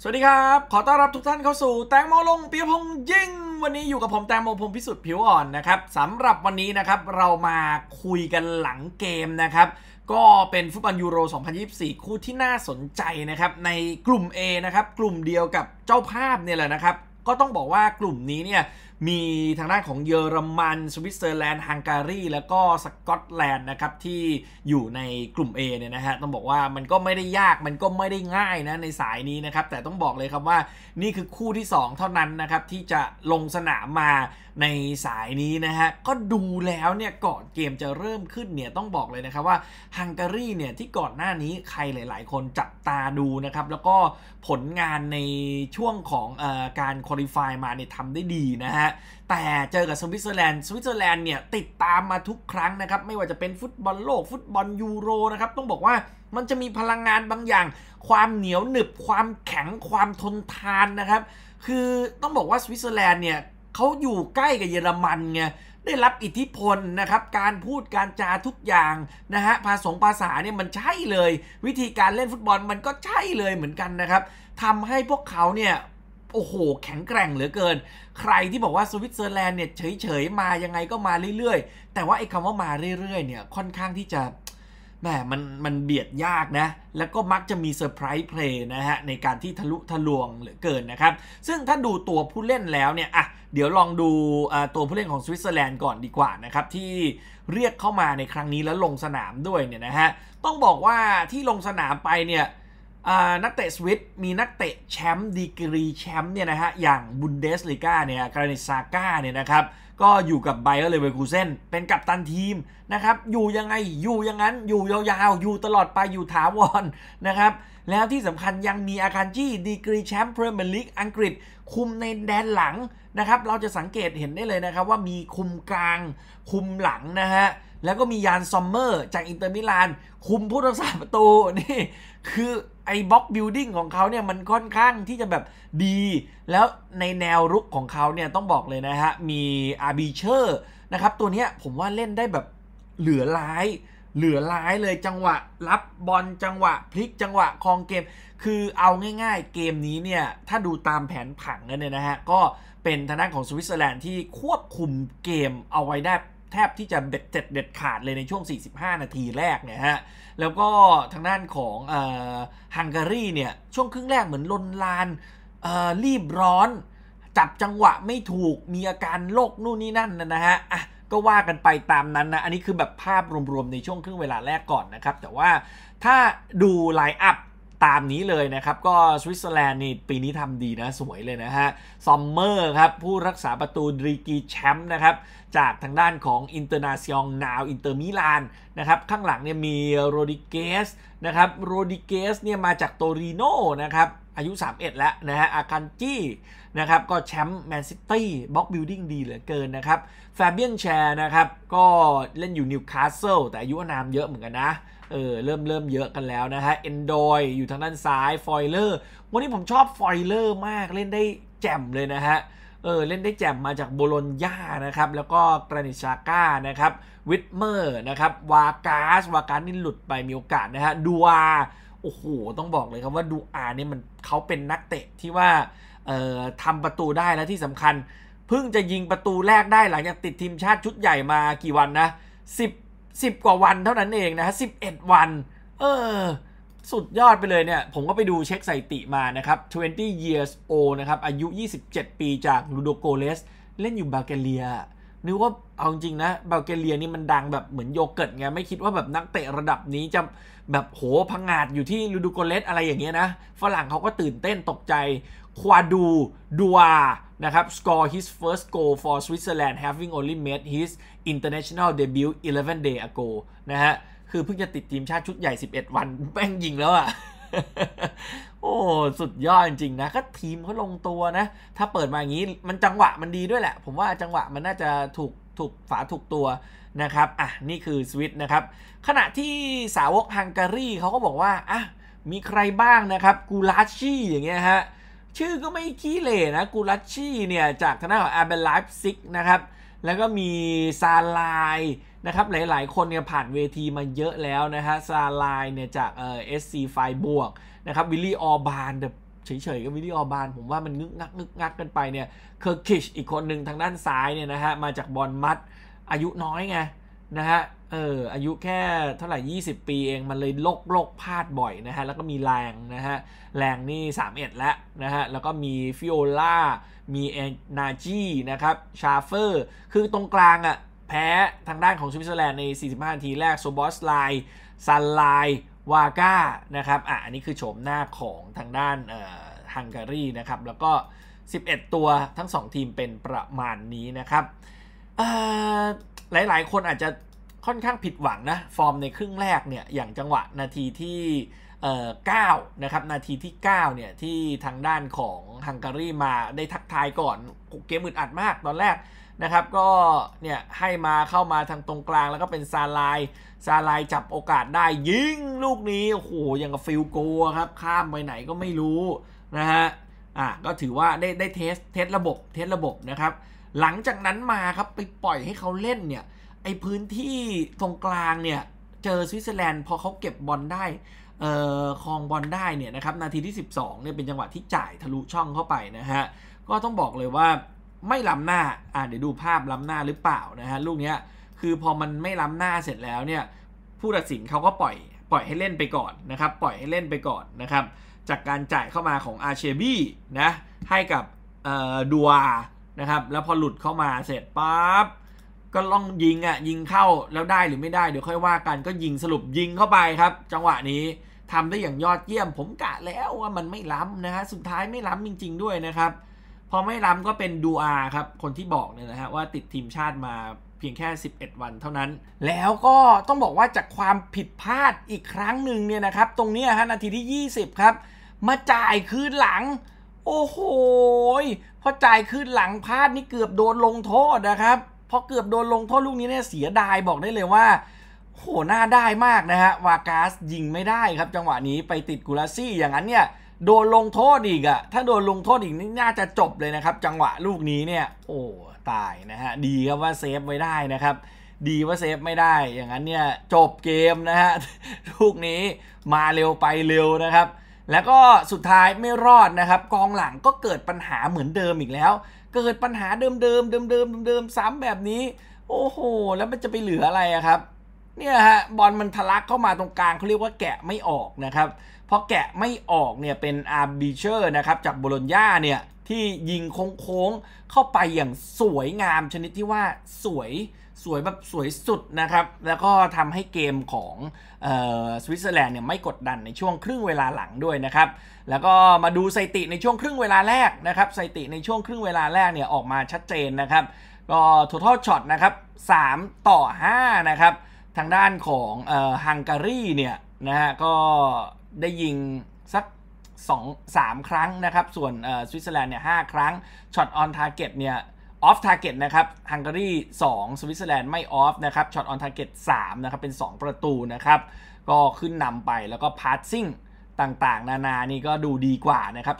สวัสดีครับขอต้อนรับทุกท่านเข้าสู่แตงโมลงปิยพงษ์ยิ่งวันนี้อยู่กับผมแตงโมพงษ์พิสุทธิ์ผิวอ่อนนะครับสำหรับวันนี้นะครับเรามาคุยกันหลังเกมนะครับก็เป็นฟุตบอลยูโร2024คู่ที่น่าสนใจนะครับในกลุ่ม A นะครับกลุ่มเดียวกับเจ้าภาพเนี่ยแหละนะครับก็ต้องบอกว่ากลุ่มนี้เนี่ยมีทางด้านของเยอรมันสวิตเซอร์แลนด์ฮังการีแล้วก็สกอตแลนด์นะครับที่อยู่ในกลุ่ม A เนี่ยนะฮะต้องบอกว่ามันก็ไม่ได้ยากมันก็ไม่ได้ง่ายนะในสายนี้นะครับแต่ต้องบอกเลยครับว่านี่คือคู่ที่2เท่านั้นนะครับที่จะลงสนามมาในสายนี้นะฮะก็ดูแล้วเนี่ยก่อนเกมจะเริ่มขึ้นเนี่ยต้องบอกเลยนะครับว่าฮังการีเนี่ยที่ก่อนหน้านี้ใครหลายๆคนจับตาดูนะครับแล้วก็ผลงานในช่วงของการควอลิฟายมาเนี่ยทำได้ดีนะฮะแต่เจอกับสวิตเซอร์แลนด์เนี่ยติดตามมาทุกครั้งนะครับไม่ว่าจะเป็นฟุตบอลโลกฟุตบอลยูโรนะครับต้องบอกว่ามันจะมีพลังงานบางอย่างความเหนียวหนึบความแข็งความทนทานนะครับคือต้องบอกว่าสวิตเซอร์แลนด์เนี่ยเขาอยู่ใกล้กับเยอรมันไงได้รับอิทธิพลนะครับการพูดการจาทุกอย่างนะฮะภาษาเนี่ยมันใช่เลยวิธีการเล่นฟุตบอลมันก็ใช่เลยเหมือนกันนะครับทำให้พวกเขาเนี่ยโอ้โหแข็งแกร่งเหลือเกินใครที่บอกว่าสวิตเซอร์แลนด์เนี่ยเฉยๆมายังไงก็มาเรื่อยๆแต่ว่าไอ้คำว่ามาเรื่อยๆเนี่ยค่อนข้างที่จะแหมมันเบียดยากนะแล้วก็มักจะมีเซอร์ไพรส์เพลย์นะฮะในการที่ทะลุทะลวงเหลือเกินนะครับซึ่งถ้าดูตัวผู้เล่นแล้วเนี่ยอ่ะเดี๋ยวลองดูตัวผู้เล่นของสวิตเซอร์แลนด์ก่อนดีกว่านะครับที่เรียกเข้ามาในครั้งนี้แล้วลงสนามด้วยเนี่ยนะฮะต้องบอกว่าที่ลงสนามไปเนี่ยนักเตะสวิตมีนักเตะแชมป์ดีกรีแชมป์เนี่ยนะฮะอย่างบุนเดสลีกาเนี่ยกรานิตซาก้าเนี่ยนะครับก็อยู่กับไบเออร์เลเวอร์คูเซ่นเป็นกัปตันทีมนะครับอยู่ยังไงอยู่อย่างนั้นอยู่ยาวๆอยู่ตลอดไปอยู่ถาวรนะครับแล้วที่สำคัญยังมีอาคาจี้ดีกรีแชมป์พรีเมียร์ลีกอังกฤษคุมในแดนหลังนะครับเราจะสังเกตเห็นได้เลยนะครับว่ามีคุมกลางคุมหลังนะฮะแล้วก็มียานซอมเมอร์จากอินเตอร์มิลานคุมผู้รักษาประตูนี่คือไอ้บล็อกบิลดิ้งของเขาเนี่ยมันค่อนข้างที่จะแบบดีแล้วในแนวรุกของเขาเนี่ยต้องบอกเลยนะฮะมีอาร์บิเชอร์นะครับตัวเนี้ยผมว่าเล่นได้แบบเหลือร้ายเลยจังหวะรับบอลจังหวะพลิกจังหวะครองเกมคือเอาง่ายๆเกมนี้เนี่ยถ้าดูตามแผนผังเนี่ยนะฮะก็เป็นทางด้านของสวิตเซอร์แลนด์ที่ควบคุมเกมเอาไว้ได้แทบที่จะเด็ดขาดเลยในช่วง45นาทีแรกเนี่ยฮะแล้วก็ทางด้านของฮังการีเนี่ยช่วงครึ่งแรกเหมือนลนลานรีบร้อนจับจังหวะไม่ถูกมีอาการโรคนู่นนี่นั่นนะฮะอ่ะก็ว่ากันไปตามนั้นนะอันนี้คือแบบภาพรวมๆในช่วงครึ่งเวลาแรกก่อนนะครับแต่ว่าถ้าดูไลน์อัพตามนี้เลยนะครับก็สวิตเซอร์แลนด์นี่ปีนี้ทำดีนะสวยเลยนะฮะซอมเมอร์ครับผู้รักษาประตูดีกรีแชมป์นะครับจากทางด้านของอินเตอร์นาซิองนาลอินเตอร์มิลานนะครับข้างหลังเนี่ยมีโรดิเกสนะครับโรดิเกสเนี่ยมาจากโตริโนนะครับอายุ31แล้วนะฮะอาคันจี้นะครับก็แชมป์แมนซิตี้บล็อกบิลดิ้งดีเหลือเกินนะครับแฟเบียนแชร์นะครับก็เล่นอยู่นิวคาสเซิลแต่อายุนามเยอะเหมือนกันนะเริ่มเยอะกันแล้วนะฮะเอนดอยอยู่ทางด้านซ้ายฟอยเลอร์วันนี้ผมชอบฟอยเลอร์มากเล่นได้แจ่มเลยนะฮะเล่นได้แจ่มมาจากโบโลญญานะครับแล้วก็กรานิตซาก้านะครับวิทเมอร์นะครับวากาสนี่หลุดไปมีโอกาสนะฮะดูอาโอ้โหต้องบอกเลยครับว่าดูอาเนี่ยมันเขาเป็นนักเตะที่ว่าทำประตูได้และที่สำคัญเพิ่งจะยิงประตูแรกได้หลังจากติดทีมชาติชุดใหญ่มากี่วันนะ10 กว่าวันเท่านั้นเองนะฮะ11 วันสุดยอดไปเลยเนี่ยผมก็ไปดูเช็คสถิติมานะครับ20 years old นะครับอายุ27 ปีจากลูโดโกเลสเล่นอยู่บัลแกเรียนึกว่าเอาจริงนะบัลแกเรียนี่มันดังแบบเหมือนโยเกิร์ตไงไม่คิดว่าแบบนักเตะระดับนี้จะแบบโหพังงาดอยู่ที่ลูโดโกเลสอะไรอย่างเงี้ยนะฝรั่งเขาก็ตื่นเต้นตกใจควาดูดัวนะครับ score his first goal for Switzerland having only made his international debut 11 days ago นะฮะคือเพิ่งจะติดทีมชาติชุดใหญ่11 วันแป้งยิงแล้วอ่ะ โอ้สุดยอดจริงๆนะก็ทีมเขาลงตัวนะถ้าเปิดมาอย่างนี้มันจังหวะมันดีด้วยแหละผมว่าจังหวะมันน่าจะถูกตัวนะครับอ่ะนี่คือสวิตนะครับขณะที่สาวกฮังการีเขาก็บอกว่าอ่ะมีใครบ้างนะครับกูลาชี่อย่างเงี้ยฮะชื่อก็ไม่ขี้เหร่นะกูลัชชี่เนี่ยจากทางด้านของอาร์เบนไลฟ์ซิกนะครับแล้วก็มีซาลายนะครับหลายๆคนเนี่ยผ่านเวทีมาเยอะแล้วนะฮะซาลายเนี่ยจากSC ไฟบวกนะครับวิลลี่ออบานเดอะ เฉยๆกับวิลลี่ออร์บานผมว่ามันนึกงักกันไปเนี่ยเคิร์กิชอีกคนหนึ่งทางด้านซ้ายเนี่ยนะฮะมาจากบอร์นมัธอายุน้อยไงนะฮะอายุแค่เท่าไหร่20ปีเองมันเลยโรคพลาดบ่อยนะฮะแล้วก็มีแรงนะฮะแรงนี่31แล้วนะฮะแล้วก็มีฟิโอล่ามีเอนาจีนะครับชาเฟอร์คือตรงกลางอ่ะแพ้ทางด้านของสวิตเซอร์แลนด์ใน45นาทีแรกโซบอสไลซันไลวาก้านะครับอันนี้คือโฉมหน้าของทางด้านฮังการีนะครับแล้วก็11ตัวทั้ง2ทีมเป็นประมาณนี้นะครับหลายๆคนอาจจะค่อนข้างผิดหวังนะฟอร์มในครึ่งแรกเนี่ยอย่างจังหวะนาทีที่9นะครับนาทีที่9เนี่ยที่ทางด้านของฮังการีมาได้ทักทายก่อนเกมอึดอัดมากตอนแรกนะครับก็เนี่ยให้มาเข้ามาทางตรงกลางแล้วก็เป็นซาลายจับโอกาสได้ยิงลูกนี้โอ้โหอย่างกับฟิลโกครับข้ามไปไหนก็ไม่รู้นะฮะก็ถือว่าได้เทสระบบนะครับหลังจากนั้นมาครับไปปล่อยให้เขาเล่นเนี่ยไอพื้นที่ตรงกลางเนี่ยเจอสวิตเซอร์แลนด์พอเขาเก็บบอลได้ครองบอลได้เนี่ยนะครับนาทีที่12เนี่ยเป็นจังหวะที่จ่ายทะลุช่องเข้าไปนะฮะก็ต้องบอกเลยว่าไม่ล้ำหน้าเดี๋ยวดูภาพล้ำหน้าหรือเปล่านะฮะลูกเนี้ยคือพอมันไม่ล้ำหน้าเสร็จแล้วเนี่ยผู้ตัดสินเขาก็ปล่อยให้เล่นไปก่อนนะครับปล่อยให้เล่นไปก่อนนะครับจากการจ่ายเข้ามาของอาเชบี้นะให้กับดัวนะครับแล้วพอหลุดเข้ามาเสร็จปั๊บก็ล่องยิงเข้าแล้วได้หรือไม่ได้เดี๋ยวค่อยว่ากันก็ยิงสรุปยิงเข้าไปครับจังหวะนี้ทำได้อย่างยอดเยี่ยมผมกะแล้วว่ามันไม่ล้ำนะฮะสุดท้ายไม่ล้ำจริงๆด้วยนะครับพอไม่ล้ำก็เป็นดูอาครับคนที่บอกเนี่ยนะฮะว่าติดทีมชาติมาเพียงแค่11วันเท่านั้นแล้วก็ต้องบอกว่าจากความผิดพลาดอีกครั้งหนึ่งเนี่ยนะครับตรงนี้ฮะนาทีที่20ครับมาจ่ายคืนหลังโอ้โหพอจ่ายคืนหลังพลาดนี่เกือบโดนลงโทษนะครับพอเกือบโดนลงโทษลูกนี้เนี่ยเสียดายบอกได้เลยว่าโหน่าได้มากนะฮะวากาสยิงไม่ได้ครับจังหวะนี้ไปติดกุลาซี่อย่างนั้นเนี่ยโดนลงโทษอีกอะถ้าโดนลงโทษอีกนี่น่าจะจบเลยนะครับจังหวะลูกนี้เนี่ยโอ้ตายนะฮะดีครับว่าเซฟไว้ได้นะครับดีว่าเซฟไม่ได้อย่างนั้นเนี่ยจบเกมนะฮะลูกนี้มาเร็วไปเร็วนะครับแล้วก็สุดท้ายไม่รอดนะครับกองหลังก็เกิดปัญหาเหมือนเดิมอีกแล้วเกิดปัญหาเดิมซ้ำแบบนี้โอ้โหแล้วมันจะไปเหลืออะไรอะครับเนี่ยฮะบอลมันทะลักเข้ามาตรงกลางเขาเรียกว่าแกะไม่ออกนะครับพอแกะไม่ออกเนี่ยเป็นอาร์บิเชอร์นะครับจากโบโลญญาเนี่ยที่ยิงโค้งเข้าไปอย่างสวยงามชนิดที่ว่าสวยแบบสวยสุดนะครับแล้วก็ทำให้เกมของสวิตเซอร์แลนด์เนี่ยไม่กดดันในช่วงครึ่งเวลาหลังด้วยนะครับแล้วก็มาดูสถิติในช่วงครึ่งเวลาแรกนะครับสถิติในช่วงครึ่งเวลาแรกเนี่ยออกมาชัดเจนนะครับก็ total shot นะครับ3-5นะครับทางด้านของฮังการีเนี่ยนะฮะก็ได้ยิงสัก2-3 ครั้งนะครับส่วนสวิตเซอร์แลนด์เนี่ย5ครั้งช็อตออนทาร์เก็ตเนี่ยออฟทาร์เก็ตนะครับฮังการี2สวิตเซอร์แลนด์ไม่ออฟนะครับช็อตออนทาร์เก็ต3นะครับเป็น2ประตูนะครับก็ขึ้นนำไปแล้วก็พาสซิ่งต่างๆนานานี่ก็ดูดีกว่านะครับ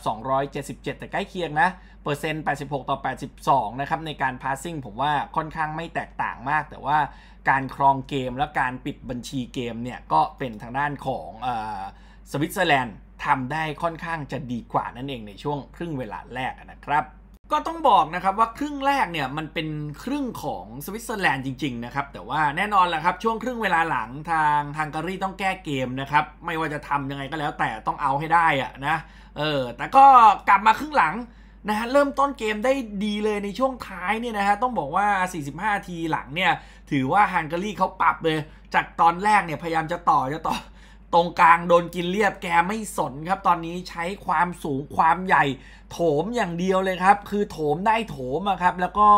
277แต่ใกล้เคียงนะเปอร์เซ็นต์86-82นะครับในการพาสซิ่งผมว่าค่อนข้างไม่แตกต่างมากแต่ว่าการครองเกมและการปิดบัญชีเกมเนี่ยก็เป็นทางด้านของสวิตเซอร์แลนด์ทำได้ค่อนข้างจะดีกว่านั่นเองในช่วงครึ่งเวลาแรกนะครับก็ต้องบอกนะครับว่าครึ่งแรกเนี่ยมันเป็นครึ่งของสวิตเซอร์แลนด์จริงๆนะครับแต่ว่าแน่นอนแหละครับช่วงครึ่งเวลาหลังทางฮังการีต้องแก้เกมนะครับไม่ว่าจะทำยังไงก็แล้วแต่ต้องเอาให้ได้อะนะแต่ก็กลับมาครึ่งหลังนะฮะเริ่มต้นเกมได้ดีเลยในช่วงท้ายเนี่ยนะฮะต้องบอกว่า45นาทีหลังเนี่ยถือว่าฮังการีเขาปรับเลยจากตอนแรกเนี่ยพยายามจะต่อตรงกลางโดนกินเรียบแกไม่สนครับตอนนี้ใช้ความสูงความใหญ่โถมอย่างเดียวเลยครับคือโถมได้โถมครับแล้วก็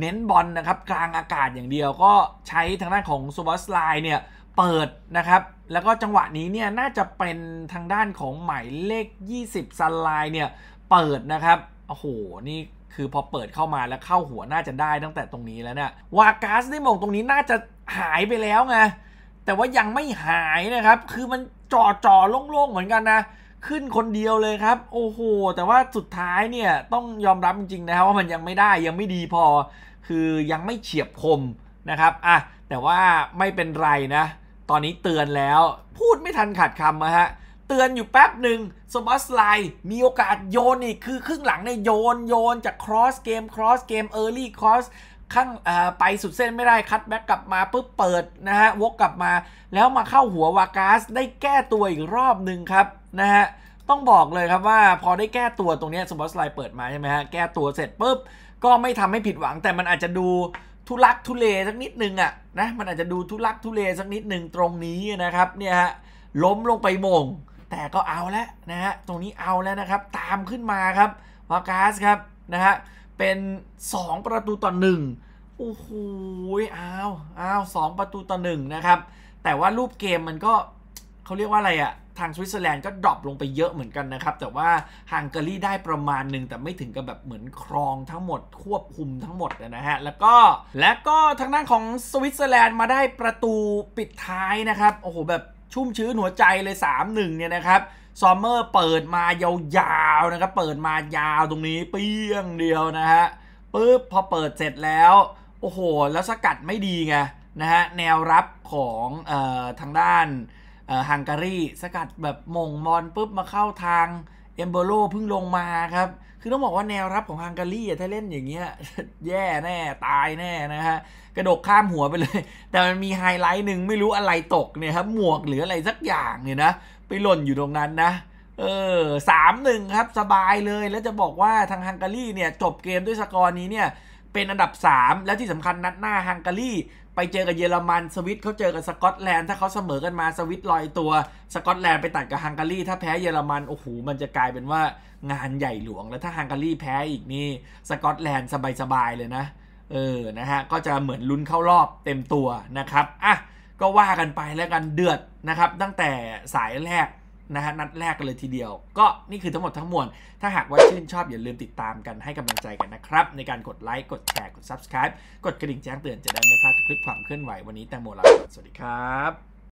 เน้นบอลนะครับกลางอากาศอย่างเดียวก็ใช้ทางด้านของซูบอสไลน์เนี่ยเปิดนะครับแล้วก็จังหวะนี้เนี่ยน่าจะเป็นทางด้านของหมายเลข20ซันไลน์เนี่ยเปิดนะครับโอ้โหนี่คือพอเปิดเข้ามาแล้วเข้าหัวน่าจะได้ตั้งแต่ตรงนี้แล้วเนี่ยวากัสได้มองตรงนี้น่าจะหายไปแล้วไงแต่ว่ายังไม่หายนะครับคือมันจ่อโล่งๆเหมือนกันนะขึ้นคนเดียวเลยครับโอ้โหแต่ว่าสุดท้ายเนี่ยต้องยอมรับจริงๆนะว่ามันยังไม่ได้ยังไม่ดีพอคือยังไม่เฉียบคมนะครับแต่ว่าไม่เป็นไรนะตอนนี้เตือนแล้วพูดไม่ทันขาดคำนะฮะ เตือนอยู่แป๊บหนึ่งสมอสไลน์มีโอกาสโยนอีกคือครึ่งหลังในโยนจากครอสเกมเออร์ลี่ครอสข้างไปสุดเส้นไม่ได้คัทแบ็กกลับมาปุ๊บเปิดนะฮะวกกลับมาแล้วมาเข้าหัววากาสได้แก้ตัวอีกรอบหนึ่งครับนะฮะต้องบอกเลยครับว่าพอได้แก้ตัวตรงนี้สมอสไลน์เปิดมาใช่ไหมฮะแก้ตัวเสร็จปุ๊บก็ไม่ทำให้ผิดหวังแต่มันอาจจะดูทุลักทุเลสักนิดนึงอ่ะนะมันอาจจะดูทุลักทุเลสักนิดนึงตรงนี้นะครับเนี่ยฮะล้มลงไปมงแต่ก็เอาแล้วนะฮะตรงนี้เอาแล้วนะครับตามขึ้นมาครับวากาสครับนะฮะเป็น2-1โอ้โหอ้าว2-1นะครับแต่ว่ารูปเกมมันก็เขาเรียกว่าอะไรอ่ะทางสวิตเซอร์แลนด์ก็ดรอปลงไปเยอะเหมือนกันนะครับแต่ว่าฮังการีได้ประมาณหนึ่งแต่ไม่ถึงกับแบบเหมือนครองทั้งหมดควบคุมทั้งหมดนะฮะแล้วก็ทางด้านของสวิตเซอร์แลนด์มาได้ประตูปิดท้ายนะครับโอ้โหแบบชุ่มชื้นหัวใจเลย 3-1 เนี่ยนะครับซอมเมอร์เปิดมายาวๆนะครับเปิดมายาวตรงนี้เปี้ยงเดียวนะฮะปึ๊บพอเปิดเสร็จแล้วโอ้โหแล้วสกัดไม่ดีไงนะฮะแนวรับของทางด้านฮังการีสกัดแบบมงมอนปุ๊บมาเข้าทางเอมโบโลเพิ่งลงมาครับคือต้องบอกว่าแนวรับของฮังการีถ้าเล่นอย่างเงี้ย แย่แน่ตายแน่นะฮะกระโดดข้ามหัวไปเลยแต่มันมีไฮไลท์หนึ่งไม่รู้อะไรตกเนี่ยครับหมวกหรืออะไรสักอย่างเนี่ยนะไปหล่นอยู่ตรงนั้นนะ3-1ครับสบายเลยแล้วจะบอกว่าทางฮังการีเนี่ยจบเกมด้วยสกอร์นี้เนี่ยเป็นอันดับ3และที่สำคัญนัดหน้าฮังการีไปเจอกับเยอรมันสวิตเขาเจอกับสกอตแลนด์ถ้าเขาเสมอกันมาสวิตลอยตัวสกอตแลนด์ไปตัดกับฮังการีถ้าแพ้เยอรมันโอ้โหมันจะกลายเป็นว่างานใหญ่หลวงแล้วถ้าฮังการีแพ้อีกนี่สกอตแลนด์สบายๆเลยนะนะฮะก็จะเหมือนลุ้นเข้ารอบเต็มตัวนะครับอ่ะก็ว่ากันไปแล้วกันเดือดนะครับตั้งแต่สายแรกนะฮะนัดแรกกันเลยทีเดียวก็นี่คือทั้งหมดทั้งมวลถ้าหากว่าชื่นชอบอย่าลืมติดตามกันให้กำลังใจกันนะครับในการกดไลค์กดแชร์กด Subscribe กดกระดิ่งแจ้งเตือนจะได้ไม่พลาดคลิปความเคลื่อนไหววันนี้แตงโมลาสวัสดีครับ